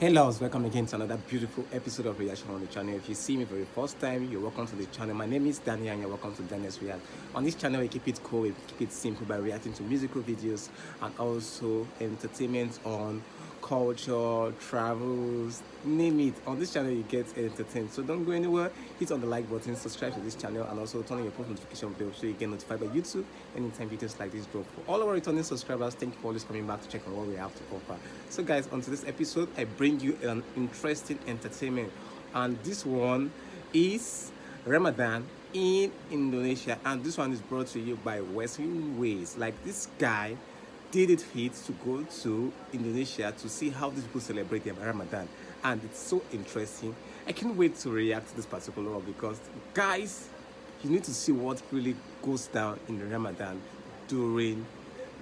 Hey loves, welcome again to another beautiful episode of reaction on the channel. If you see me for the first time, you're welcome to the channel. My name is Daniel and you're welcome to Daniel's React. On this channel we keep it cool, we keep it simple by reacting to musical videos and also entertainment on culture, travels, name it. On this channel you get entertained, so don't go anywhere. Hit on the like button, subscribe to this channel and also turn on your post notification bell so you get notified by YouTube anytime videos like this drop. For all our returning subscribers, thank you for always coming back to check on what we have to offer. So guys, on today's episode I bring you an interesting entertainment, and this one is Ramadan in Indonesia, and this one is brought to you by Waseems Way. Like, this guy did it fit to go to Indonesia to see how these people celebrate their Ramadan, and it's so interesting. I can't wait to react to this particular one because guys, you need to see what really goes down in Ramadan during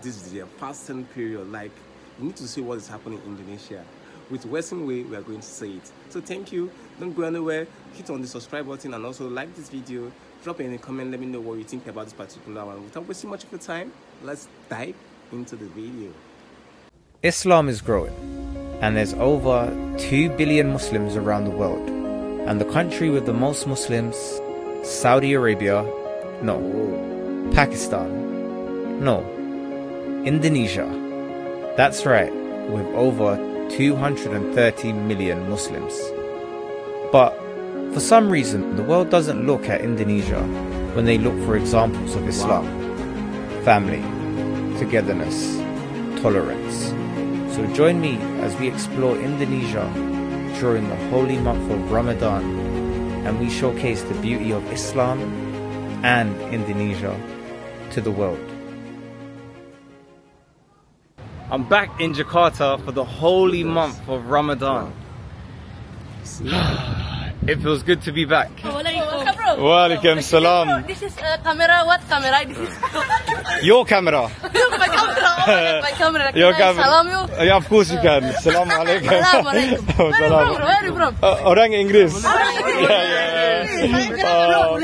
this year fasting period. Like, you need to see what is happening in Indonesia. With Waseems Way, we are going to say it. So thank you. Don't go anywhere. Hit on the subscribe button and also like this video. Drop in a comment. Let me know what you think about this particular one. Without wasting much of your time, let's dive into the video. Islam is growing, and there's over 2 billion Muslims around the world. And the country with the most Muslims, Saudi Arabia, no. Pakistan, no. Indonesia. That's right, with over 230 million Muslims. But for some reason the world doesn't look at Indonesia when they look for examples of Islam. Family, togetherness, tolerance. So join me as we explore Indonesia during the holy month of Ramadan, and we showcase the beauty of Islam and Indonesia to the world. I'm back in Jakarta for the holy month of Ramadan. It feels good to be back. Walaikum salam. This is camera. What camera? This is your camera. My camera. My camera. Your camera. Salam you. Yeah, of course you can. Salam alaikum. Where are you from? Orang English. Yeah.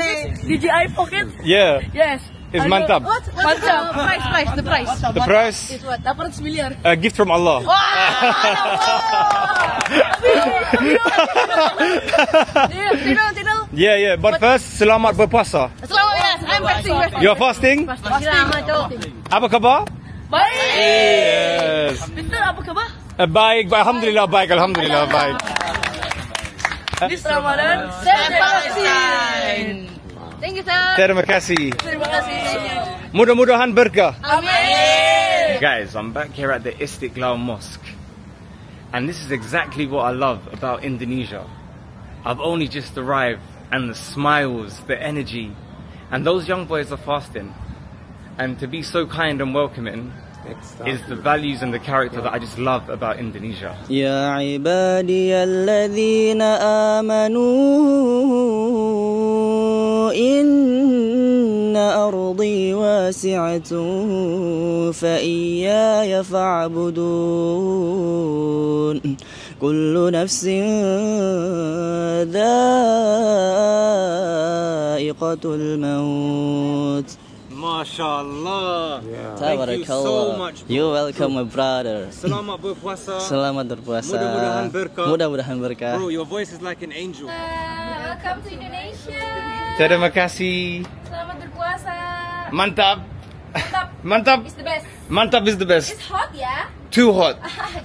DJI pocket. Yeah. Yes. It's mantap. Mantap. Price, the price. The price is what? 800 miliar. A gift from Allah. Wow! Dinner. Yeah. But first, selamat berpuasa. Selamat, yes. I'm fasting. You're fasting? Fasting. Apa khabar? Baik. Yes. Betul, apa khabar? Baik. Alhamdulillah, baik. Alhamdulillah, baik. This Ramadan, saya fasting. Thank you, sir. Terima kasih. Terima kasih. Mudah-mudahan berkah. Amen. Guys, I'm back here at the Istiqlal Mosque, and this is exactly what I love about Indonesia. I've only just arrived, and the smiles, the energy, and those young boys are fasting. And to be so kind and welcoming is the values and the character that I just love about Indonesia. Ya ibadiyalladhina amanu. إن أرضي واسعة فإياي فاعبدون كل نفس ذائقة الموت. MashaAllah. Yeah. Thank you so much. You're welcome, my brother. Selamat berpuasa. Selamat berpuasa. Mudah-mudahan berkah. Mudah-mudahan berkah. Bro, your voice is like an angel. Welcome to Indonesia. Terima kasih. Selamat berpuasa. Mantap. Mantap. Mantap. It's the best. Mantap is the best. It's hot, yeah? Too hot.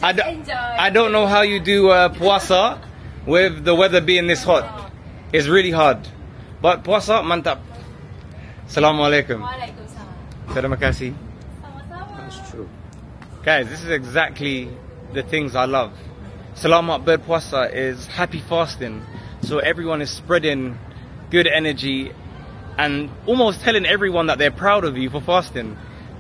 I don't know how you do puasa with the weather being this hot. It's really hard. But puasa, mantap. Assalamualaikum. Terima kasih. That's true. Guys, this is exactly the things I love. Selamat berpuasa is happy fasting. So everyone is spreading good energy and almost telling everyone that they're proud of you for fasting.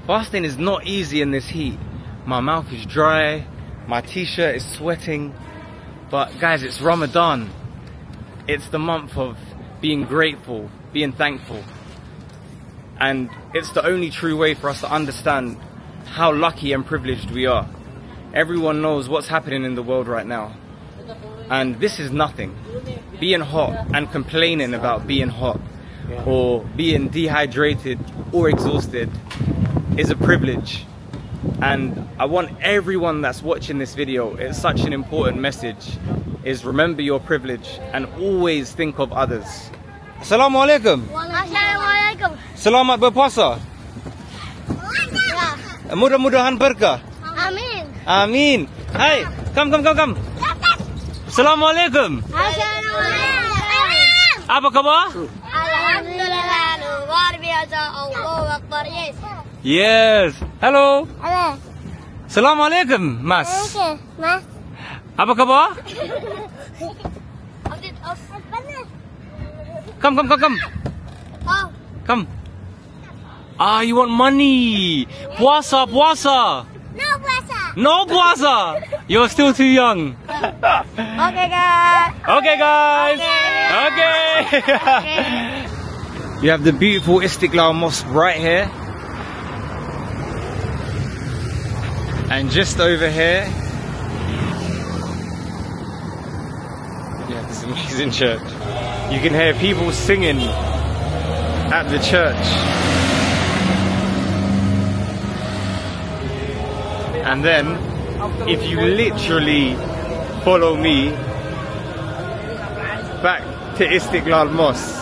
Fasting is not easy in this heat. My mouth is dry, my t-shirt is sweating. But guys, it's Ramadan. It's the month of being grateful, being thankful. And it's the only true way for us to understand how lucky and privileged we are. Everyone knows what's happening in the world right now. And this is nothing. Being hot and complaining about being hot or being dehydrated or exhausted is a privilege. And I want everyone that's watching this video, it's such an important message, is remember your privilege and always think of others. Assalamu alaikum. Assalamualaikum. Selamat berpuasa. Mudah-mudahan berkah. Amin. Amin. Hey, come. Assalamu alaikum. Apa khabar? Alhamdulillah. Luar biasa. Allahu Akbar. Yes. Hello. Hello. Assalamu alaikum, Mas. Okay, Mas. Apa khabar? Come. Oh. Come. Ah, you want money? Puasa. No puasa. You're still too young. Okay, guys. Okay. You have the beautiful Istiqlal Mosque right here. And just over here, yeah, this amazing church. You can hear people singing at the church. And then, if you literally follow me back to Istiqlal Mosque,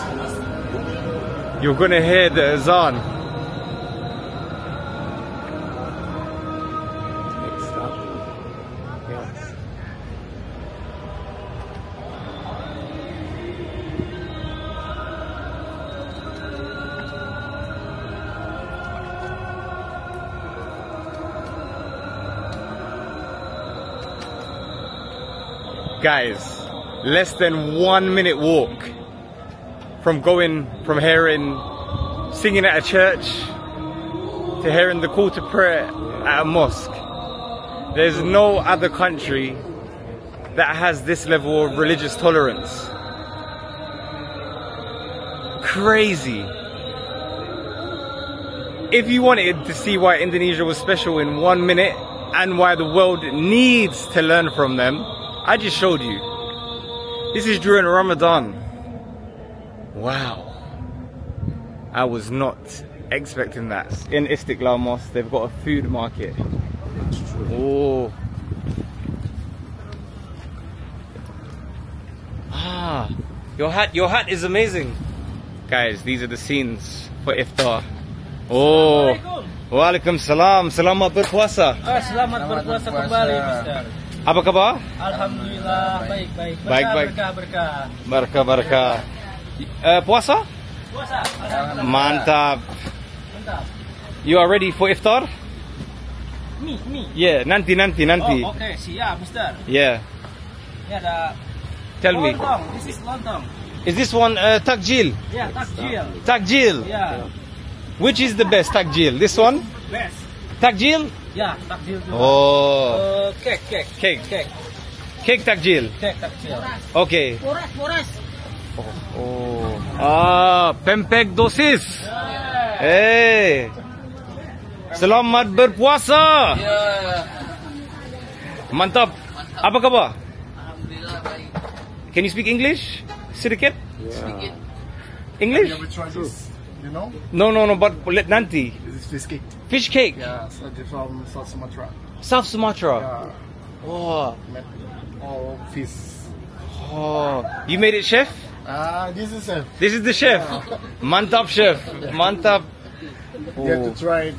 you're gonna hear the azan. Guys, less than 1 minute walk from going from hearing singing at a church to hearing the call to prayer at a mosque. There's no other country that has this level of religious tolerance. Crazy. If you wanted to see why Indonesia was special in 1 minute and why the world needs to learn from them, I just showed you. This is during Ramadan. Wow. I was not expecting that. In Istiqlal Mosque, they've got a food market. Oh. Ah, your hat is amazing. Guys, these are the scenes for iftar. Oh. Wa alaikum salam. Selamat berpuasa. Selamat berpuasa kembali, Mister. Apa khabar? Alhamdulillah, baik. Baik. Berkah. Puasa? Puasa. Mantap. You are ready for iftar? Me. Yeah, nanti. Oh, okay, siap, Mister. Yeah. Tell me. This is lontong. Is this one takjil? Yeah, takjil. Takjil. Yeah. Which is the best takjil? This one? Best. Takjil? Yeah, takjil. Oh. Cake. Cake takjil. Okay. Moras. Oh. Ah, pempek dosis. Yeah. Hey. Selamat berpuasa. Yeah. Mantap. Apa khabar? Alhamdulillah baik. Can you speak English? Sedikit? Yeah. English? You know? No, but nanti. This is fish cake. Fish cake? Yeah, so they're from South Sumatra. South Sumatra? Yeah. Oh. All fish. Oh. You made it, chef? This is chef. This is the chef? Yeah. Mantap chef. Mantap. Oh. You have to try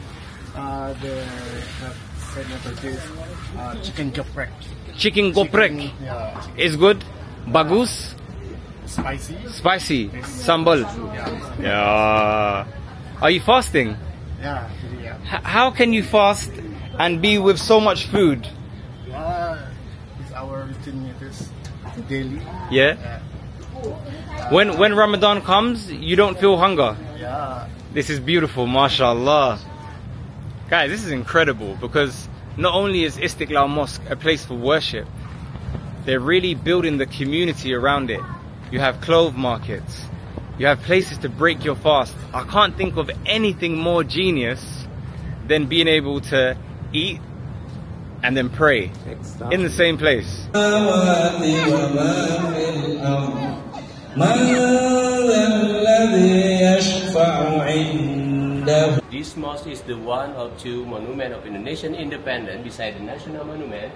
the chicken geprek. Chicken geprek? Yeah. Chicken. Is good? Bagus? Spicy. Sambal. Yeah. Are you fasting? Yeah. How can you fast and be with so much food? It's our routine. It is daily. Yeah. When Ramadan comes, you don't feel hunger. Yeah. This is beautiful, mashallah. Guys, this is incredible because not only is Istiqlal Mosque a place for worship, they're really building the community around it. You have clove markets. You have places to break your fast. I can't think of anything more genius than being able to eat and then pray in the same place. Do you this mosque is the one or two monument of Indonesian independence beside the national monument.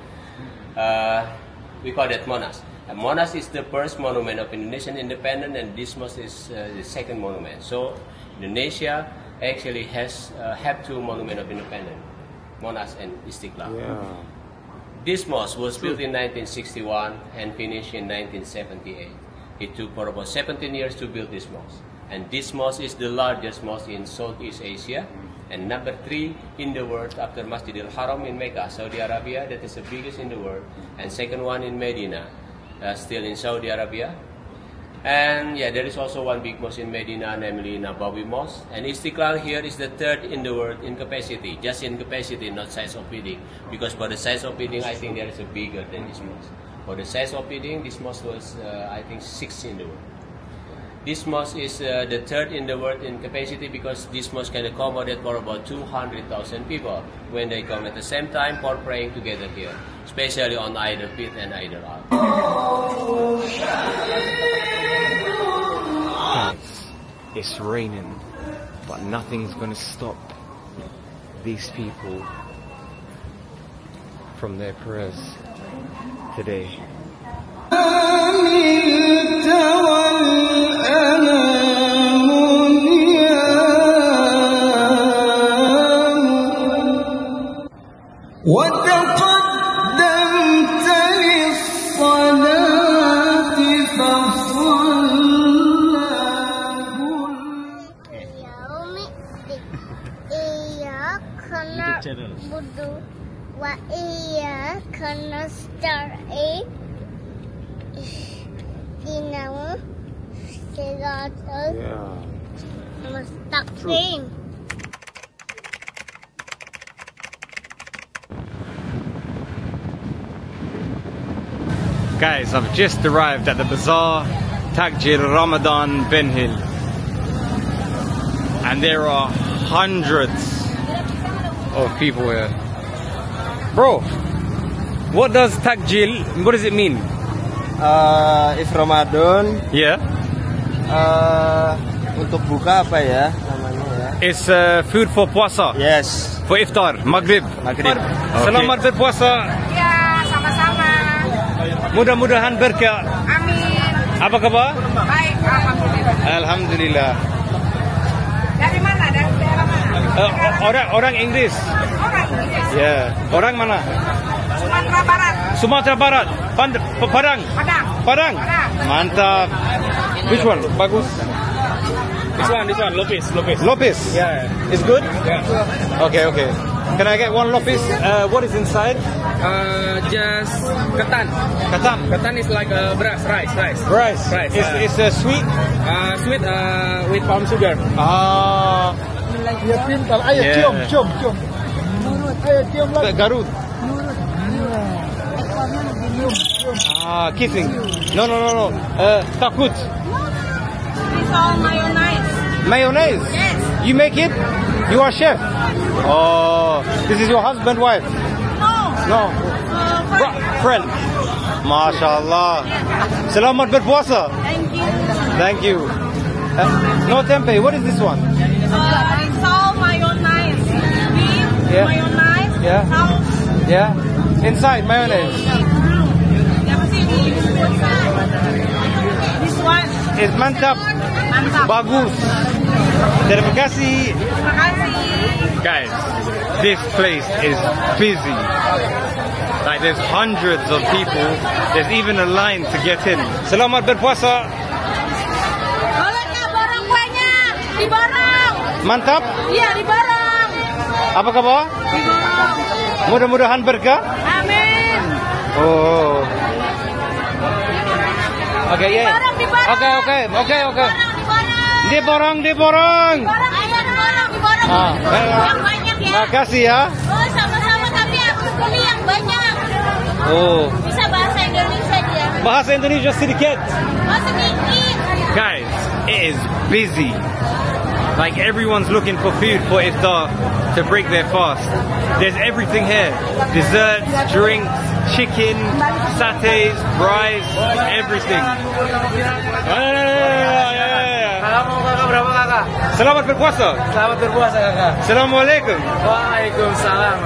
We call that Monas. And Monas is the first monument of Indonesian independence, and this mosque is the second monument. So Indonesia actually has have two monuments of independence, Monas and Istiqlal. Yeah. This mosque was built in 1961 and finished in 1978. It took for about 17 years to build this mosque. And this mosque is the largest mosque in Southeast Asia and number 3 in the world after Masjid al-Haram in Mecca, Saudi Arabia. That is the biggest in the world. And second one in Medina, still in Saudi Arabia. And yeah, there is also one big mosque in Medina, namely Nabawi Mosque. And Istiqlal here is the 3rd in the world in capacity, just in capacity, not size of building. Because for the size of building, I think there is a bigger than this mosque. For the size of building, this mosque was, I think, 6th in the world. This mosque is the 3rd in the world in capacity because this mosque can accommodate for about 200,000 people when they come at the same time for praying together here, especially on Eid al-Fitr and Eid al-Adha. It's raining, but nothing's going to stop these people from their prayers today. Yeah. I must stop playing. Guys, I've just arrived at the Bazaar Takjil Ramadan Benhil, and there are hundreds of people here. Bro, what does Takjil, what does it mean? It's Ramadan. Yeah. Untuk buka apa ya namanya ya? It's food for puasa. Yes. For iftar, maghrib. Maghrib. Okay. Selamat berpuasa. Ya, sama-sama. Mudah-mudahan berkah. Amin. Apa kabar? Baik, alhamdulillah. Alhamdulillah. Dari mana? Dari daerah mana? Orang Inggris. Orang Inggris. Ya. Yeah. Orang mana? Sumatera Barat. Sumatera Barat. Padang. Padang. Padang. Mantap. Which one? Bagus? This one, Lopez. Yeah. It's good? Yeah. Okay. Can I get one Lopez? What is inside? Just katan. Katan is like rice. Rice. It's sweet? Sweet with palm sugar. Ah. Yeah. Garud. Ah, kissing. No. Takut. It's all mayonnaise. Mayonnaise? Yes. You make it? You are chef? Oh, this is your husband, wife? No. Friend. MashaAllah. Selamat berpuasa. Thank you. No tempeh. What is this one? It's all mayonnaise. Beef, yeah. Mayonnaise, yeah. Sauce. Yeah. Inside mayonnaise. This one is mantap. Bagus. Terima kasih. Guys, this place is busy. Like there's hundreds of people. There's even a line to get in. Selamat berpuasa. Bolehnya borong banyak. Diborong. Mantap? Iya, diborong. Apa kabar? Diborong. Mudah-mudahan berkah. Amin. Oh. Okay, yeah. Okay. Diborong. Diborong. Yang banyak ya. Makasih ya. Oh, sama-sama, tapi aku beli yang banyak. Oh. Bisa bahasa Indonesia dia. Bahasa Indonesia sedikit. Oh, sedikit. Guys, it is busy. Like everyone's looking for food for iftar to break their fast. There's everything here. Desserts, drinks, chicken, satays, rice, everything. Mau kakak berapa kakak? Selamat berpuasa. Selamat berpuasa kakak. Assalamualaikum. Waalaikumsalam.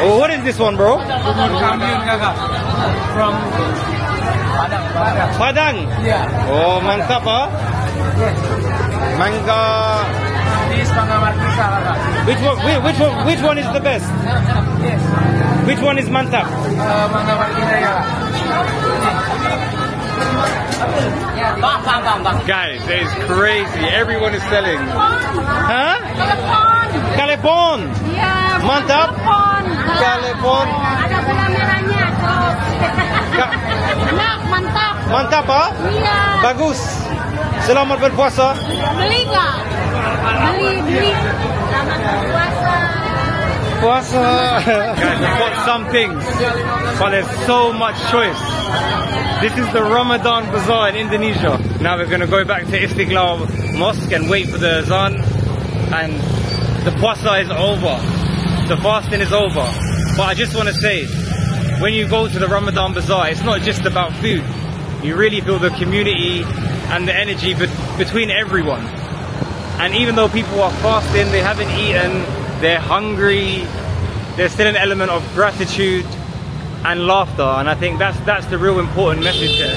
Oh, what is this one, bro? Bubur kambing kakak. From Padang. Padang? Yeah. Oh, mantap ah. Mangga. This mangga merdeka kakak. Which one is the best? Yes. Which one is mantap? Mangga merdeka kakak. Guys, that is crazy. Everyone is selling. Huh? Kalepon. Yeah. Mantap. Kalepon. Ada gula merahnya. Enak, mantap. Mantap, ah? Iya. Bagus. Selamat berpuasa. Beli nggak? Beli. Selamat berpuasa. Puasa. Guys, I bought some things, but there's so much choice. This is the Ramadan Bazaar in Indonesia. Now we're going to go back to Istiqlal Mosque and wait for the Azan. And the puasa is over. The fasting is over. But I just want to say, when you go to the Ramadan Bazaar, it's not just about food. You really feel the community and the energy between everyone. And even though people are fasting, they haven't eaten, they're hungry, there's still an element of gratitude and laughter, and I think that's the real important message there.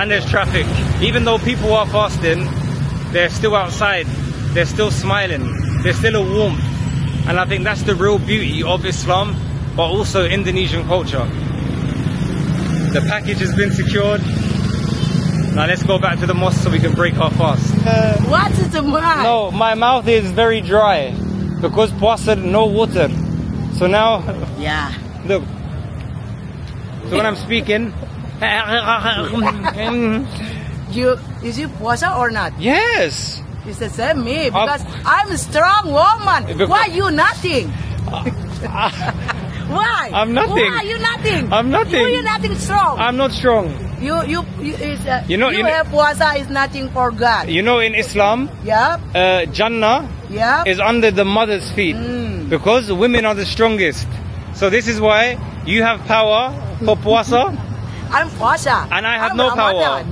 And there's traffic. Even though people are fasting, they're still outside, they're still smiling, there's still a warmth, and I think that's the real beauty of Islam, but also Indonesian culture. The package has been secured. Now let's go back to the mosque so we can break our fast. What is the mouth? No, my mouth is very dry because puasa, no water. So now, yeah, look. So when I'm speaking, is it puasa or not? Yes. It's the same me because I'm a strong woman. Because why you nothing? Why? I'm nothing. Why you nothing? I'm nothing. You nothing strong. I'm not strong. You have puasa is nothing for God. You know in Islam, yeah, Jannah, yeah, is under the mother's feet because women are the strongest. So this is why you have power for puasa. I'm puasa. And I have no Ramadan power.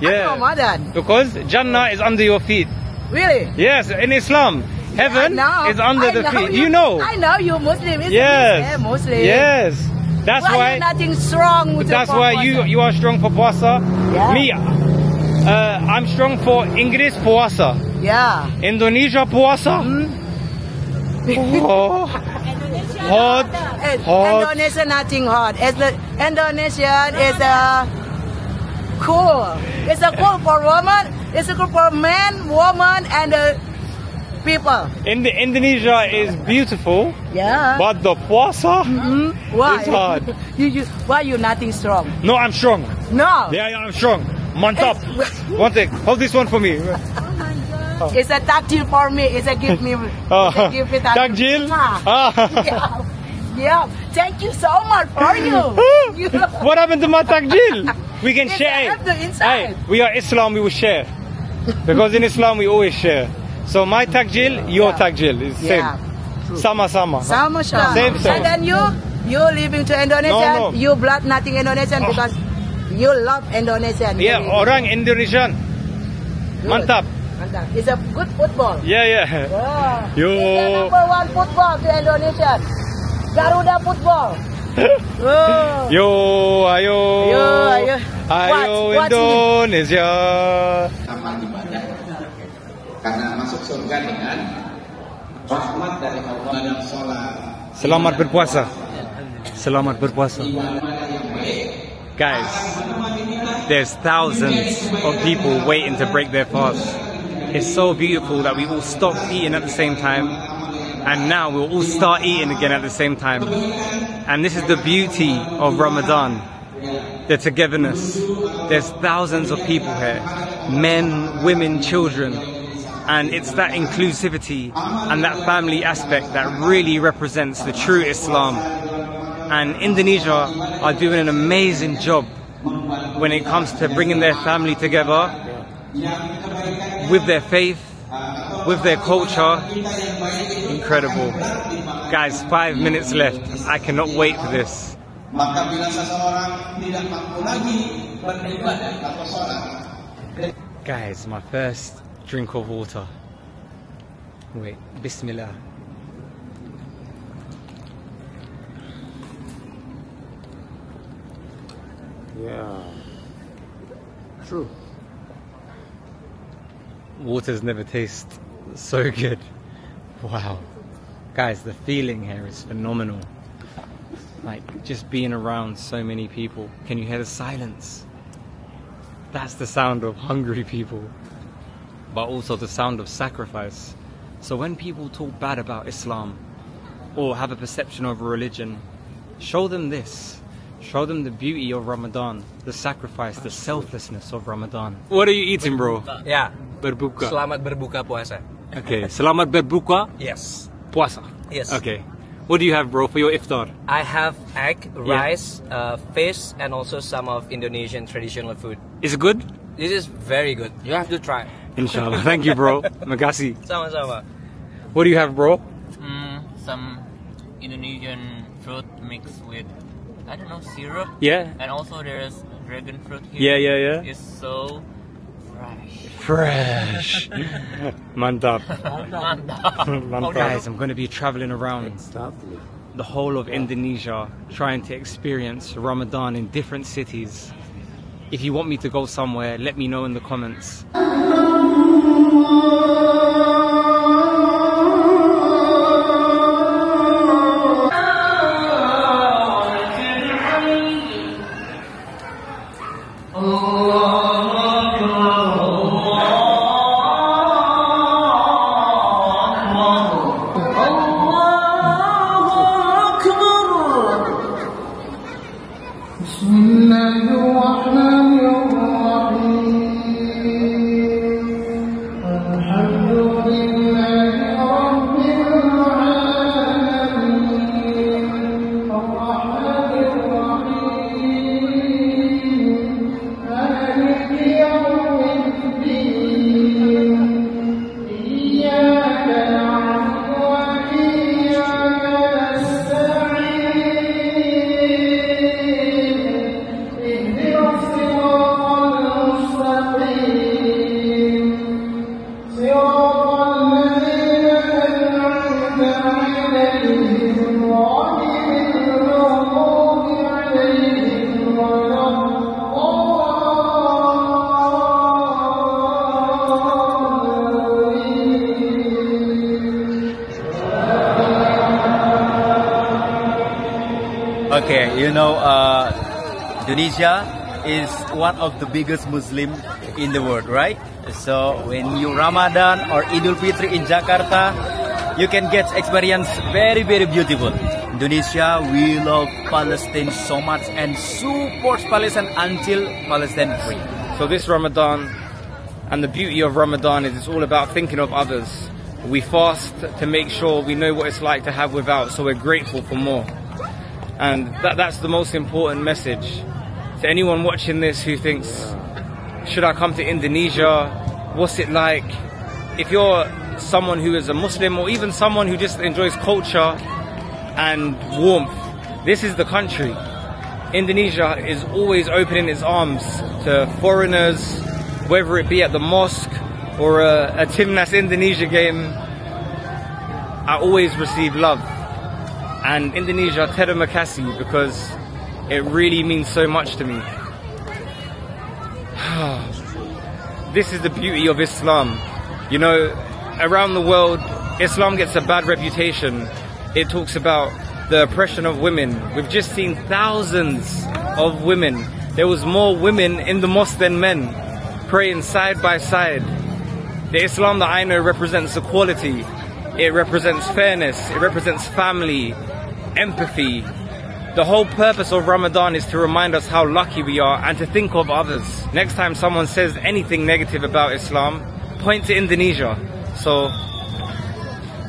Yeah. I'm Ramadan. Because Jannah is under your feet. Really? Yes, in Islam. Heaven is under the feet. You know. I know you're Muslim. Isn't yes. Muslim. Yes. That's why. Nothing strong. That's why you are strong for puasa. Yeah. Me, I'm strong for English puasa. Yeah. Indonesia puasa. Oh. Hot. Indonesia nothing hot. Indonesia is a cool. It's a cool for woman. It's a cool for men, woman, and people. Indonesia is beautiful. Yeah. But the puasa is hard. Why you nothing strong? No, I'm strong. No. Yeah, I'm strong. Mantap. One thing. Hold this one for me. Oh. It's a takjil for me. It's a give me. Give it takjil. Yeah. Thank you so much for you. What happened to my takjil? We can share. Hey, we are Islam. We will share because in Islam we always share. So my takjil, your takjil is same. Yeah. Sama-sama. Same. And then you living to Indonesia. No. You blood nothing Indonesian because you love Indonesian. Yeah, orang Indonesian. Good. Mantap. It's a good football. Yeah. Wow. It's the number one football to Indonesia. Garuda football. Oh. Ayo Indonesia. Amat ibadahnya. Karena masuk surga dengan rahmat dari Allah dan sholat. Selamat berpuasa. Guys, there's thousands of people waiting to break their fast. It's so beautiful that we all stopped eating at the same time, and now we'll all start eating again at the same time. And this is the beauty of Ramadan, the togetherness. There's thousands of people here, men, women, children, and it's that inclusivity and that family aspect that really represents the true Islam. And Indonesia are doing an amazing job when it comes to bringing their family together with their faith, with their culture. Incredible. Guys, 5 minutes left. I cannot wait for this. Guys, my first drink of water. Wait, Bismillah. Yeah, true. Water's never tasted so good. Wow. Guys, the feeling here is phenomenal. Like, just being around so many people. Can you hear the silence? That's the sound of hungry people, but also the sound of sacrifice. So when people talk bad about Islam or have a perception of religion, show them this. Show them the beauty of Ramadan, the sacrifice, the selflessness of Ramadan. What are you eating, bro? Yeah. Berbuka. Selamat berbuka puasa. Okay. Selamat berbuka. Yes. Puasa. Yes. Okay. What do you have, bro, for your iftar? I have egg, rice, fish, and also some of Indonesian traditional food. Is it good? This is very good. You have to try. Inshallah. Thank you, bro. Makasih. Sama-sama. What do you have, bro? Some Indonesian fruit mixed with, I don't know, syrup. Yeah. And also there's dragon fruit here. Yeah, yeah, yeah. It's so fresh. Fresh. Mantap. Mantap. Guys, I'm going to be traveling around the whole of Indonesia, trying to experience Ramadan in different cities. If you want me to go somewhere, let me know in the comments. Okay, you know, Indonesia is one of the biggest Muslim in the world, right? So when you Ramadan or Eid al-Fitr in Jakarta, you can get experience very, very beautiful. Indonesia, we love Palestine so much and support Palestine until Palestine free. So this Ramadan, and the beauty of Ramadan is it's all about thinking of others. We fast to make sure we know what it's like to have without, so we're grateful for more. And that's the most important message. To anyone watching this who thinks, should I come to Indonesia? What's it like? If you're someone who is a Muslim or even someone who just enjoys culture and warmth, this is the country. Indonesia is always opening its arms to foreigners, whether it be at the mosque or a Timnas Indonesia game. I always receive love. And Indonesia, terima kasih, because it really means so much to me. This is the beauty of Islam. You know, around the world, Islam gets a bad reputation. It talks about the oppression of women. We've just seen thousands of women. There was more women in the mosque than men, praying side by side. The Islam that I know represents equality. It represents fairness. It represents family. Empathy. The whole purpose of Ramadan is to remind us how lucky we are and to think of others. Next time someone says anything negative about Islam, point to Indonesia. So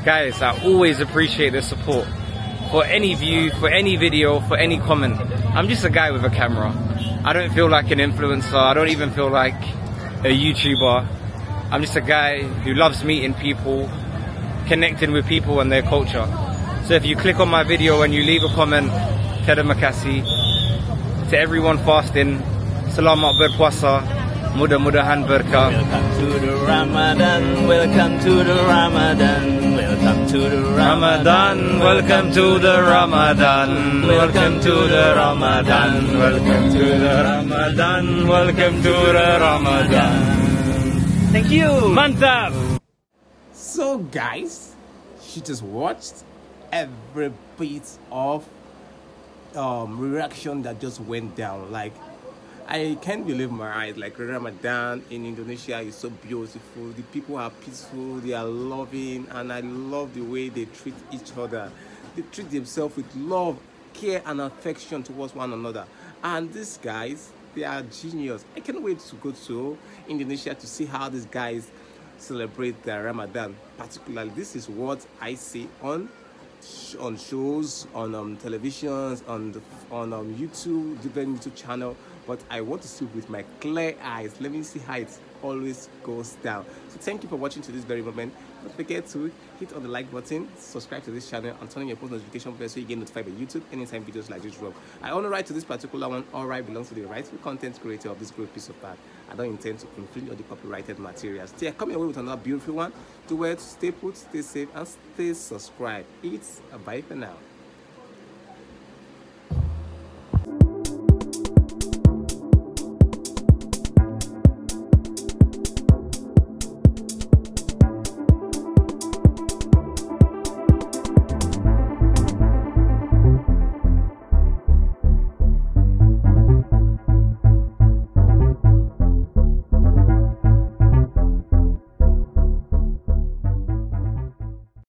guys, I always appreciate the support for any view, for any video, for any comment. I'm just a guy with a camera. I don't feel like an influencer. I don't even feel like a YouTuber. I'm just a guy who loves meeting people, connecting with people and their culture. So if you click on my video and you leave a comment, terima kasih. To everyone fasting, selamat berpuasa. Mudah-mudahan berkah. Welcome to the Ramadan, welcome to the Ramadan, welcome to the Ramadan, welcome to the Ramadan, welcome to the Ramadan, welcome to the Ramadan, welcome to the Ramadan. Thank you. Mantap. So guys, she just watched every bit of reaction that just went down. Like, I can't believe my eyes. Like, Ramadan in Indonesia is so beautiful. The people are peaceful, they are loving, and I love the way they treat each other. They treat themselves with love, care, and affection towards one another. And these guys, they are genius. I can't wait to go to Indonesia to see how these guys celebrate their Ramadan. Particularly, this is what I see on shows, on televisions, on YouTube, different YouTube channel. But I want to see with my clear eyes. Let me see how it always goes down. So thank you for watching to this very moment. Don't forget to hit on the like button, subscribe to this channel, and turn on your post notification bell so you get notified by YouTube anytime videos like this drop. I own a right to this particular one. All right belongs to the rightful content creator of this great piece of art. I don't intend to infringe on the copyrighted materials. Stay coming away with another beautiful one. Do well to stay put, stay safe, and stay subscribed. It's a bye for now.